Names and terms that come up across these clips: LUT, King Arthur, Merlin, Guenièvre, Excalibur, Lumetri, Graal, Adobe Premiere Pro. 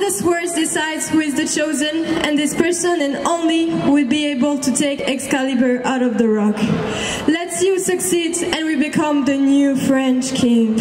Only the swords decides who is the chosen, and this person and only will be able to take Excalibur out of the rock. Let's see who succeeds, and we become the new French king.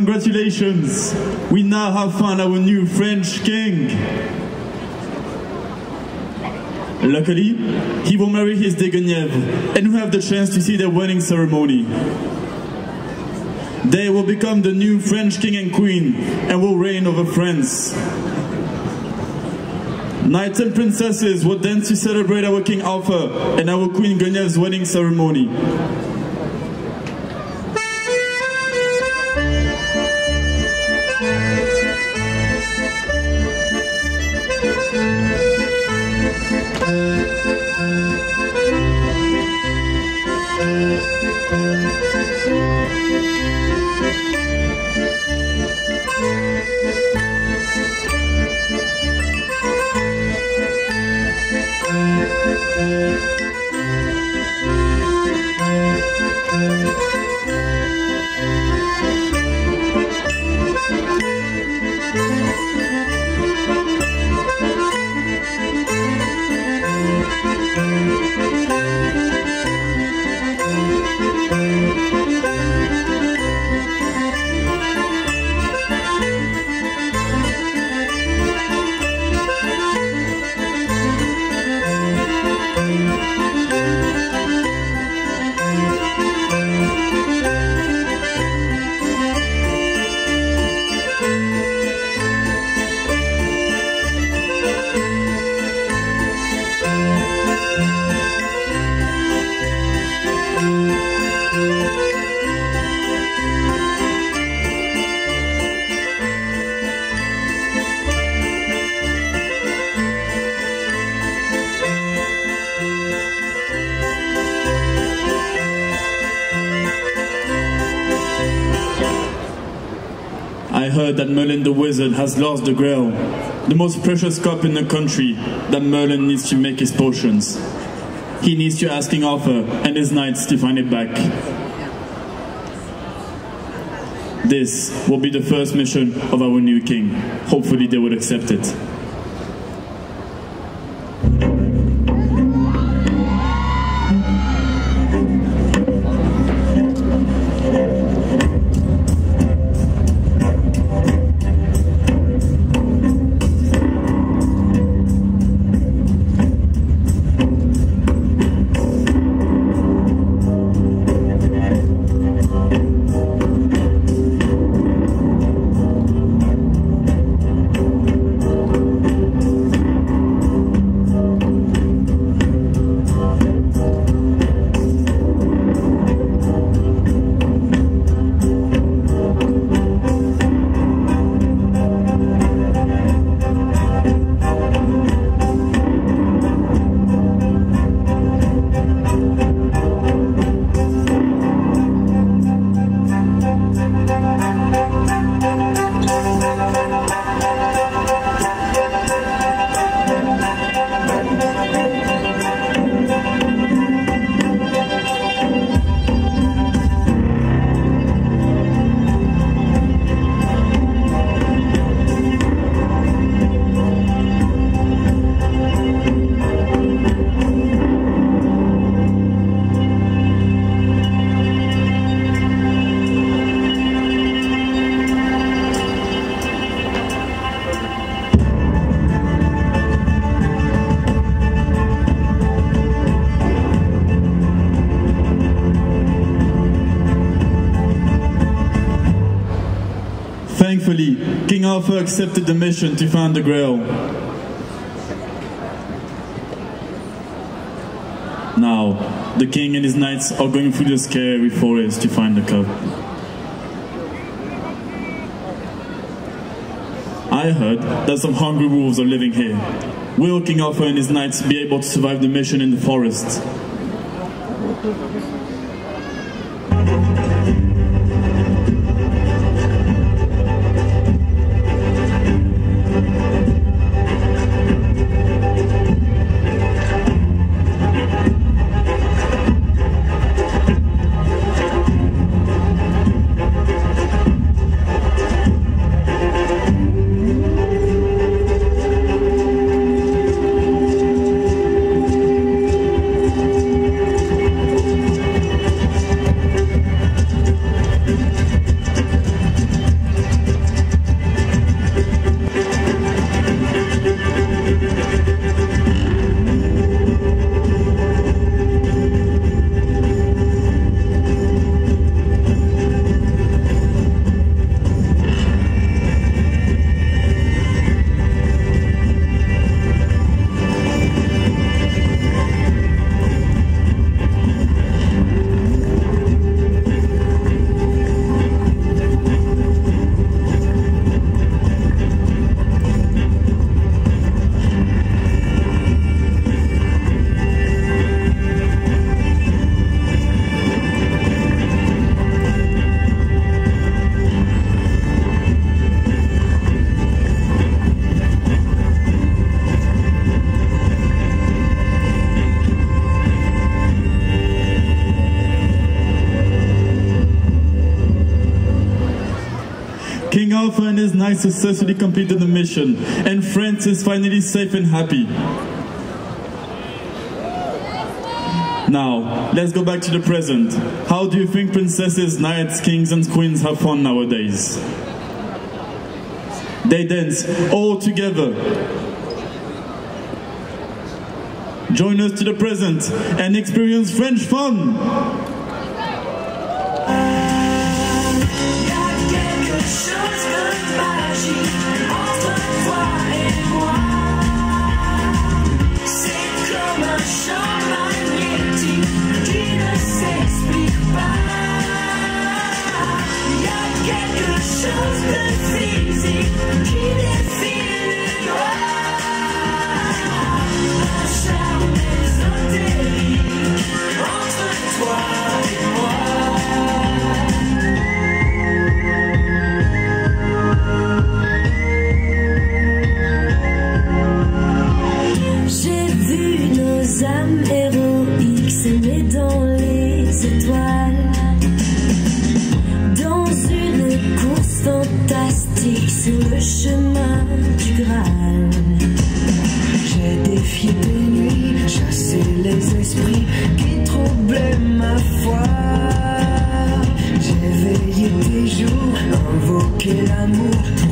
Congratulations! We now have found our new French king! Luckily, he will marry his Guenièvre, and we have the chance to see their wedding ceremony. They will become the new French king and queen, and will reign over France. Knights and princesses will dance to celebrate our King Arthur and our Queen Guenièvre's wedding ceremony. That Merlin the wizard has lost the Grail, the most precious cup in the country that Merlin needs to make his potions. He needs to ask King Arthur and his knights to find it back. This will be the first mission of our new king. Hopefully they will accept it. Thankfully, King Arthur accepted the mission to find the Grail. Now, the king and his knights are going through the scary forest to find the cup. I heard that some hungry wolves are living here. Will King Arthur and his knights be able to survive the mission in the forest? King Arthur and his knights successfully completed the mission, and France is finally safe and happy. Now, let's go back to the present. How do you think princesses, knights, kings and queens have fun nowadays? They dance all together. Join us to the present and experience French fun! J'ai veillé des jours, invoqué l'amour.